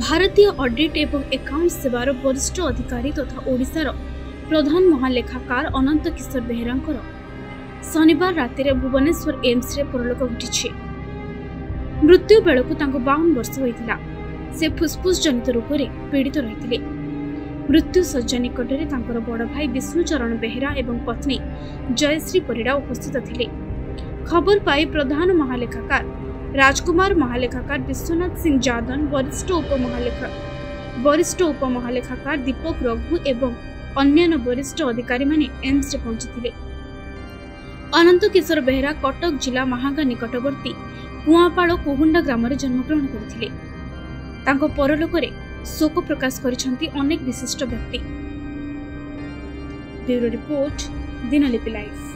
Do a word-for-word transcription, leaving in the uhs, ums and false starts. भारतीय अडिट एवं एकाउंट्स सेवार वरिष्ठ अधिकारी तथा ओडिशार प्रधान महालेखाकार अनंत किशोर बेहेरा शनिवार राति भुवनेश्वर एम्स रे परलोक घटी। मृत्यु बेलू बावन वर्ष होता। से फुस्फुस जनित रोग से पीड़ित रही। मृत्यु शय्या निकटने बड़ भाई विष्णुचरण बेहेरा एवं पत्नी जयश्री परिड़ा उपस्थित थे। खबर पाई प्रधान महालेखाकार राजकुमार महालेखाकार विष्णुनाथ सिंह जादोन वरिष्ठ उपमहालेखा वरिष्ठ उपमहालेखाकार दीपक रघु एवं अन्य वरिष्ठ अधिकारी माने एम्स रे पहुंचीथिले। अनंत किशोर बेहेरा कटक जिला महागा निकटवर्ती कुआपाड़ कोहुंडा ग्राम रे जन्मग्रहण करथिले। तांको परलोक रे शोक प्रकाश करिसेंति अनेक विशिष्ट व्यक्ति। Bureau report Dinalipi live.